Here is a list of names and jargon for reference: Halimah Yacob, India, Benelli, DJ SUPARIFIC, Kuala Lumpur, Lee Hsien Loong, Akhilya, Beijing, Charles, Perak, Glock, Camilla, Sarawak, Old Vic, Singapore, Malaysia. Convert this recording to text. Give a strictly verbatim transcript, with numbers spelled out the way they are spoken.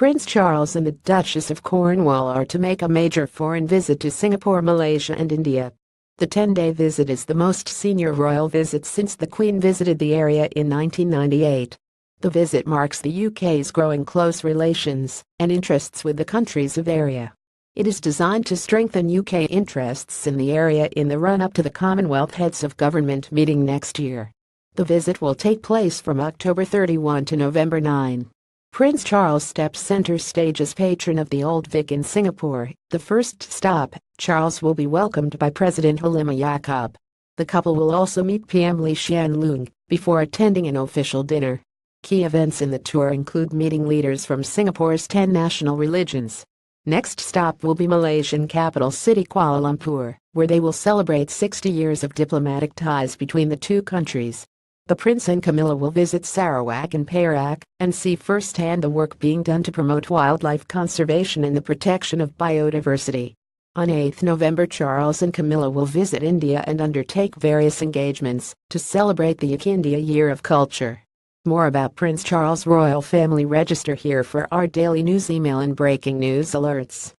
Prince Charles and the Duchess of Cornwall are to make a major foreign visit to Singapore, Malaysia and India. The ten-day visit is the most senior royal visit since the Queen visited the area in nineteen ninety-eight. The visit marks the U K's growing close relations and interests with the countries of the area. It is designed to strengthen U K interests in the area in the run-up to the Commonwealth Heads of Government meeting next year. The visit will take place from October thirty-first to November ninth. Prince Charles steps center stage as patron of the Old Vic in Singapore. The first stop, Charles will be welcomed by President Halimah Yacob. The couple will also meet P M Lee Hsien Loong before attending an official dinner. Key events in the tour include meeting leaders from Singapore's ten national religions. Next stop will be Malaysian capital city Kuala Lumpur, where they will celebrate sixty years of diplomatic ties between the two countries. The Prince and Camilla will visit Sarawak and Perak and see firsthand the work being done to promote wildlife conservation and the protection of biodiversity. On the eighth of November, Charles and Camilla will visit India and undertake various engagements to celebrate the Akhilya Year of Culture. More about Prince Charles' royal family. Register here for our daily news email and breaking news alerts.